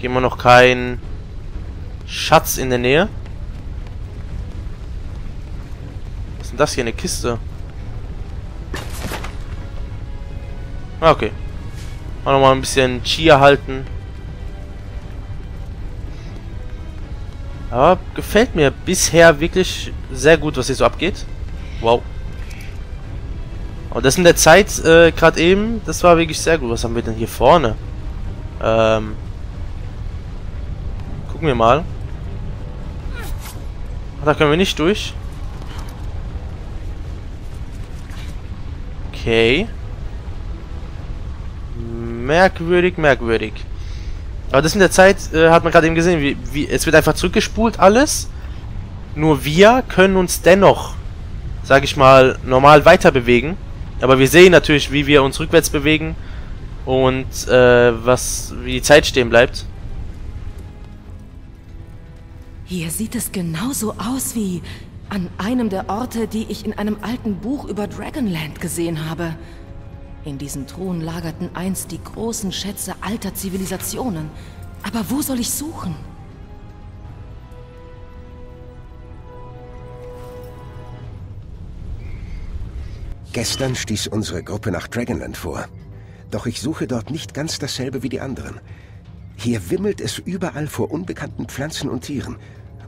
Hier immer noch kein Schatz in der Nähe. Was ist denn das hier? Eine Kiste. Ah, okay. Auch nochmal ein bisschen Chi erhalten. Aber gefällt mir bisher wirklich sehr gut, was hier so abgeht. Wow. Und das in der Zeit gerade eben, das war wirklich sehr gut. Was haben wir denn hier vorne? Gucken wir mal. Ach, da können wir nicht durch. Okay. Merkwürdig, merkwürdig. Aber das in der Zeit hat man gerade eben gesehen, wie es wird einfach zurückgespult alles. Nur wir können uns dennoch, sage ich mal, normal weiter bewegen. Aber wir sehen natürlich, wie wir uns rückwärts bewegen und wie die Zeit stehen bleibt. Hier sieht es genauso aus wie an einem der Orte, die ich in einem alten Buch über Dragonland gesehen habe. In diesen Truhen lagerten einst die großen Schätze alter Zivilisationen. Aber wo soll ich suchen? Gestern stieß unsere Gruppe nach Dragonland vor. Doch ich suche dort nicht ganz dasselbe wie die anderen. Hier wimmelt es überall vor unbekannten Pflanzen und Tieren.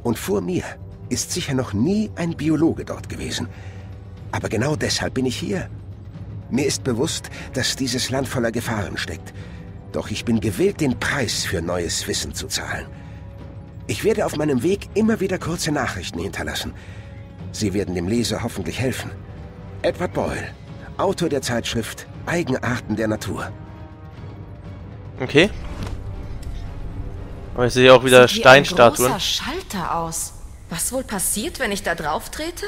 Und vor mir ist sicher noch nie ein Biologe dort gewesen. Aber genau deshalb bin ich hier. Mir ist bewusst, dass dieses Land voller Gefahren steckt. Doch ich bin gewillt, den Preis für neues Wissen zu zahlen. Ich werde auf meinem Weg immer wieder kurze Nachrichten hinterlassen. Sie werden dem Leser hoffentlich helfen. Edward Boyle, Autor der Zeitschrift Eigenarten der Natur. Okay. Aber ich sehe auch wieder Steinstatuen. Wie ein großer Schalter aus. Was wohl passiert, wenn ich da drauf trete?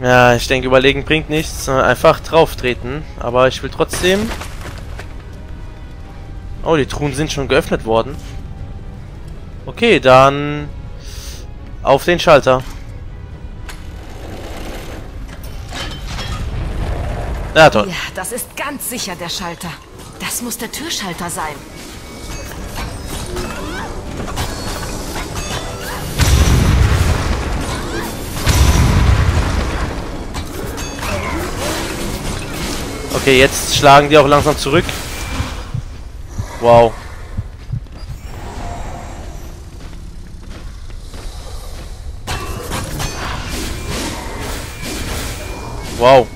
Ja, ich denke, überlegen bringt nichts, sondern einfach drauf treten. Aber ich will trotzdem... Oh, die Truhen sind schon geöffnet worden. Okay, dann... Auf den Schalter. Ja, toll. Ja, das ist ganz sicher der Schalter. Das muss der Türschalter sein. Okay, jetzt schlagen die auch langsam zurück. Wow. Wow.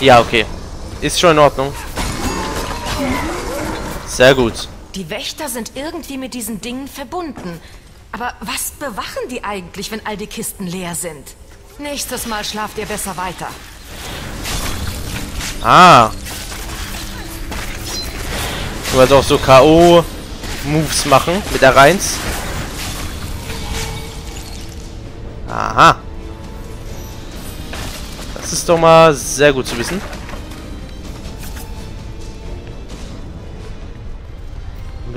Ja, okay. Ist schon in Ordnung. Sehr gut. Die Wächter sind irgendwie mit diesen Dingen verbunden. Aber was bewachen die eigentlich, wenn all die Kisten leer sind? Nächstes Mal schlaft ihr besser weiter. Ah. Du kannst auch so K.O.-Moves machen mit der R1. Aha. Das ist doch mal sehr gut zu wissen.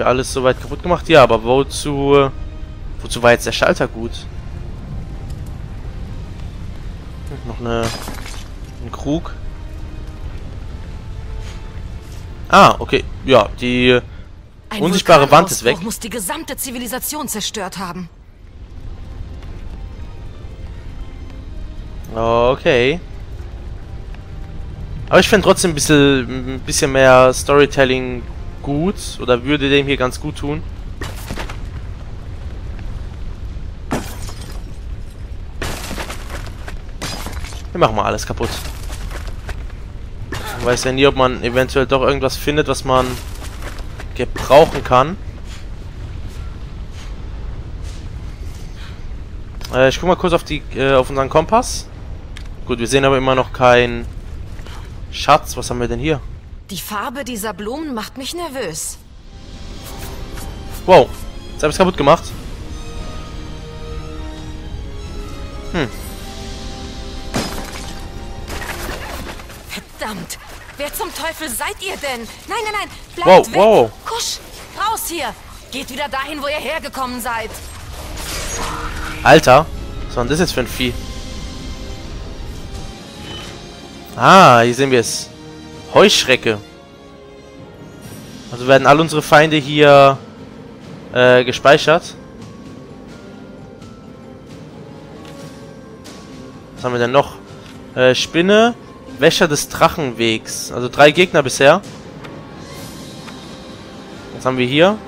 Alles soweit kaputt gemacht. Ja, aber wozu war jetzt der Schalter gut? Noch ein Krug. Ah, okay. Ja, die unsichtbare Wand ist weg. Muss die gesamte Zivilisation zerstört haben. Okay. Aber ich finde trotzdem ein bisschen mehr Storytelling gut, oder würde dem hier ganz gut tun. Wir machen mal alles kaputt. Man weiß ja nie, ob man eventuell doch irgendwas findet, was man gebrauchen kann. Ich guck mal kurz auf auf unseren Kompass. Gut, wir sehen aber immer noch keinen Schatz. Was haben wir denn hier? Die Farbe dieser Blumen macht mich nervös. Wow, jetzt habe ich es kaputt gemacht. Verdammt, wer zum Teufel seid ihr denn? Nein, nein, nein, bleibt weg. Wow. Kusch, raus hier. Geht wieder dahin, wo ihr hergekommen seid. Alter, was war denn das jetzt für ein Vieh? Ah, hier sehen wir es. Heuschrecke. Also werden all unsere Feinde hier gespeichert. Was haben wir denn noch? Spinne, Wäscher des Drachenwegs. Also 3 Gegner bisher. Was haben wir hier?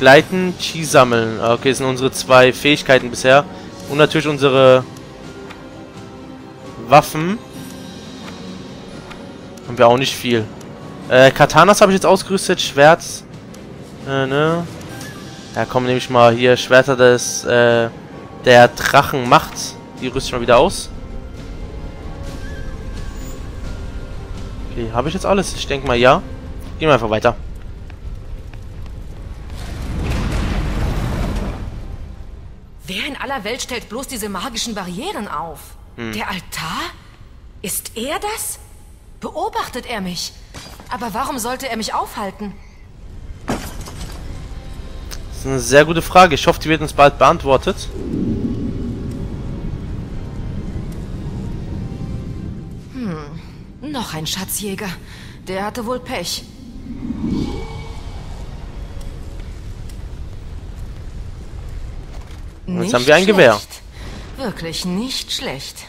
Gleiten, Chi sammeln. Okay, das sind unsere 2 Fähigkeiten bisher. Und natürlich unsere Waffen. Haben wir auch nicht viel. Katanas habe ich jetzt ausgerüstet. Schwert. Ne? Ja, komm, nehme ich mal hier Schwerter des, der Drachenmacht. Die rüste ich mal wieder aus. Okay, habe ich jetzt alles? Ich denke mal, ja. Gehen wir einfach weiter. Wer in aller Welt stellt bloß diese magischen Barrieren auf? Hm. Der Altar? Ist er das? Beobachtet er mich? Aber warum sollte er mich aufhalten? Das ist eine sehr gute Frage. Ich hoffe, die wird uns bald beantwortet. Hm, noch ein Schatzjäger. Der hatte wohl Pech. Und jetzt haben wir ein Gewehr. Wirklich nicht schlecht.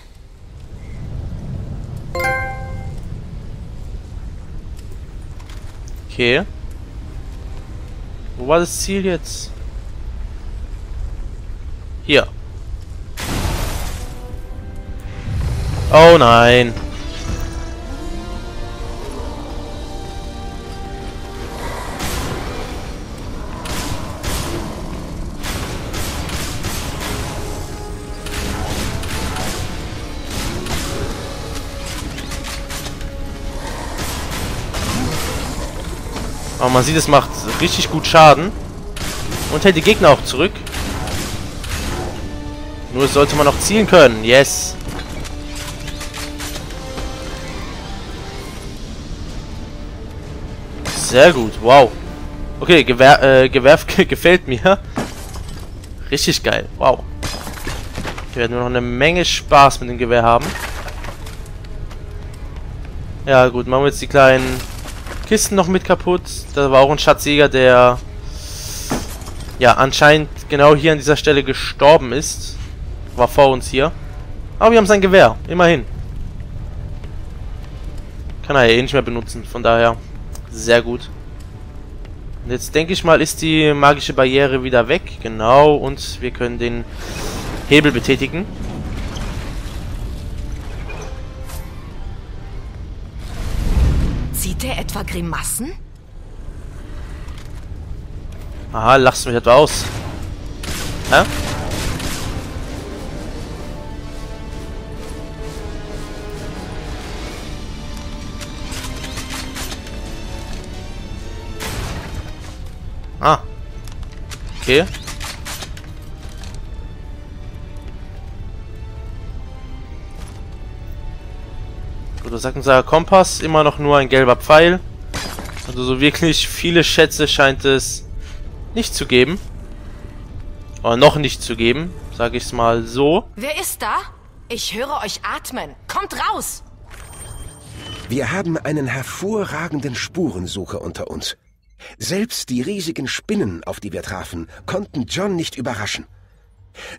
Okay. Wo war das Ziel jetzt? Hier. Oh nein. Aber man sieht, es macht richtig gut Schaden. Und hält die Gegner auch zurück. Nur sollte man noch zielen können. Yes. Sehr gut. Wow. Okay, Gewehr gefällt mir. Richtig geil. Wow. Wir werden nur noch eine Menge Spaß mit dem Gewehr haben. Ja gut, machen wir jetzt die kleinen Kisten noch mit kaputt. Da war auch ein Schatzjäger, der ja anscheinend genau hier an dieser Stelle gestorben ist. War vor uns hier. Aber wir haben sein Gewehr. Immerhin. Kann er ja eh nicht mehr benutzen. Von daher sehr gut. Und jetzt denke ich mal, ist die magische Barriere wieder weg. Genau. Und wir können den Hebel betätigen. Sieht er etwa Grimassen? Aha, lachst du mich etwa aus? Hä? Ah. Okay. Das sagt unser Kompass, immer noch nur ein gelber Pfeil. Also so wirklich viele Schätze scheint es nicht zu geben. Oder noch nicht zu geben, sage ich es mal so. Wer ist da? Ich höre euch atmen. Kommt raus! Wir haben einen hervorragenden Spurensucher unter uns. Selbst die riesigen Spinnen, auf die wir trafen, konnten John nicht überraschen.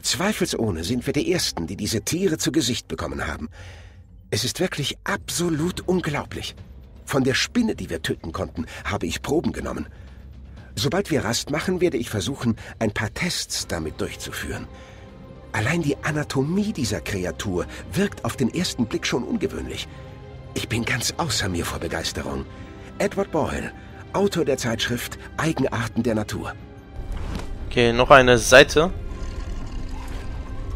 Zweifelsohne sind wir die Ersten, die diese Tiere zu Gesicht bekommen haben. Es ist wirklich absolut unglaublich. Von der Spinne, die wir töten konnten, habe ich Proben genommen. Sobald wir Rast machen, werde ich versuchen, ein paar Tests damit durchzuführen. Allein die Anatomie dieser Kreatur wirkt auf den ersten Blick schon ungewöhnlich. Ich bin ganz außer mir vor Begeisterung. Edward Boyle, Autor der Zeitschrift Eigenarten der Natur. Okay, noch eine Seite.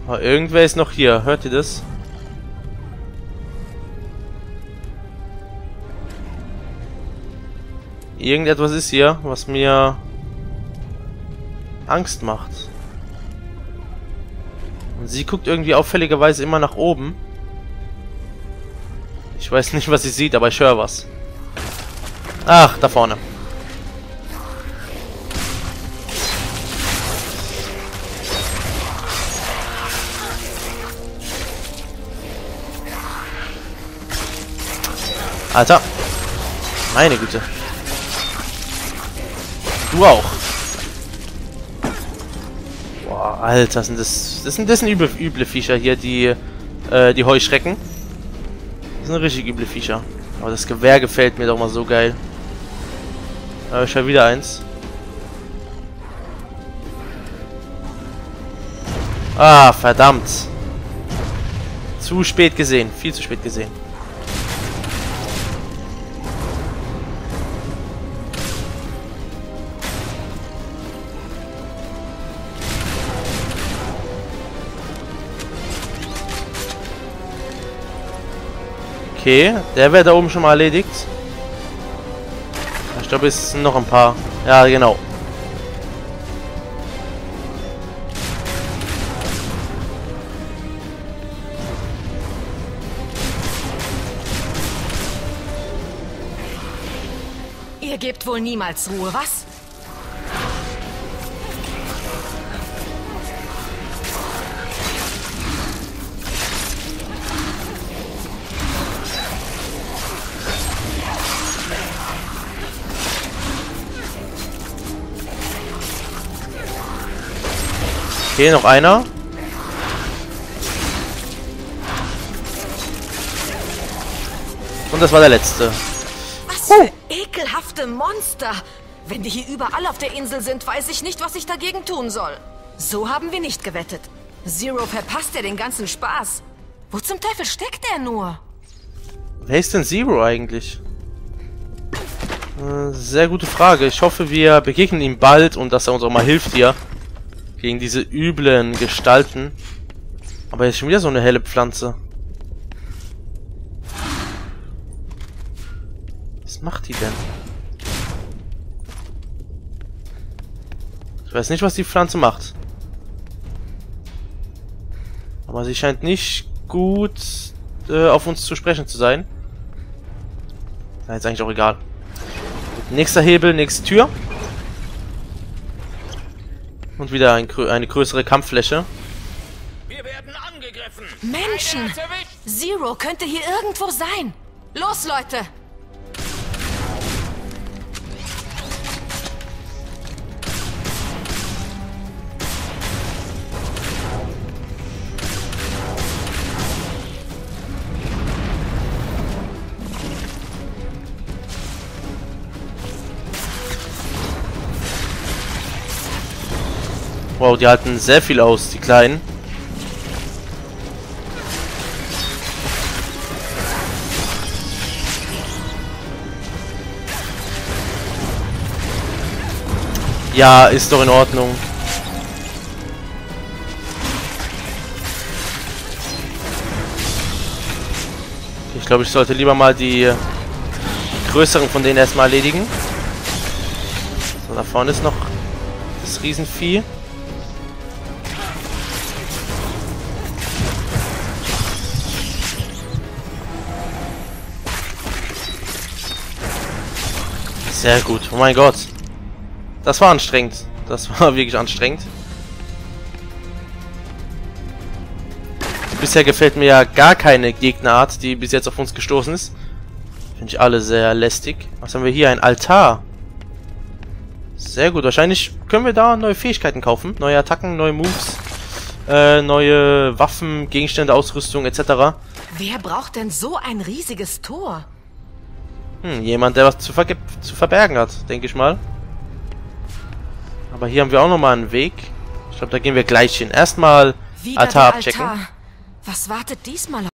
Aber irgendwer ist noch hier. Hört ihr das? Irgendetwas ist hier, was mir Angst macht. Und sie guckt irgendwie auffälligerweise immer nach oben. Ich weiß nicht, was sie sieht, aber ich höre was. Ach, da vorne. Alter. Meine Güte. Du auch. Boah, Alter, sind das sind üble Viecher hier, die Heuschrecken. Das sind richtig üble Viecher. Aber das Gewehr gefällt mir doch mal so geil. Aber ich habe wieder eins. Ah, verdammt. Zu spät gesehen. Viel zu spät gesehen. Okay, der wäre da oben schon mal erledigt. Ich glaube, es sind noch ein paar. Ja, genau. Ihr gebt wohl niemals Ruhe, was? Okay, noch einer. Und das war der letzte. Was für ekelhafte Monster! Wenn die hier überall auf der Insel sind, weiß ich nicht, was ich dagegen tun soll. So haben wir nicht gewettet. Zero verpasst ja den ganzen Spaß. Wo zum Teufel steckt der nur? Wer ist denn Zero eigentlich? Sehr gute Frage. Ich hoffe, wir begegnen ihm bald und dass er uns auch mal hilft hier. Gegen diese üblen Gestalten. Aber jetzt schon wieder so eine helle Pflanze. Was macht die denn? Ich weiß nicht, was die Pflanze macht. Aber sie scheint nicht gut auf uns zu sprechen zu sein. Na, jetzt eigentlich auch egal. Nächster Hebel, nächste Tür. Und wieder eine größere Kampffläche. Wir werden angegriffen. Menschen! Zero könnte hier irgendwo sein. Los, Leute! Wow, die halten sehr viel aus, die Kleinen. Ja, ist doch in Ordnung. Ich glaube, ich sollte lieber mal die größeren von denen erstmal erledigen. So, da vorne ist noch das Riesenvieh. Sehr gut. Oh mein Gott. Das war anstrengend. Das war wirklich anstrengend. Bisher gefällt mir ja gar keine Gegnerart, die bis jetzt auf uns gestoßen ist. Finde ich alle sehr lästig. Was haben wir hier? Ein Altar. Sehr gut. Wahrscheinlich können wir da neue Fähigkeiten kaufen. Neue Attacken, neue Moves, neue Waffen, Gegenstände, Ausrüstung etc. Wer braucht denn so ein riesiges Tor? Jemand, der was zu verbergen hat, denke ich mal. Aber hier haben wir auch nochmal einen Weg. Ich glaube, da gehen wir gleich hin. Erstmal Altar abchecken. Was wartet diesmal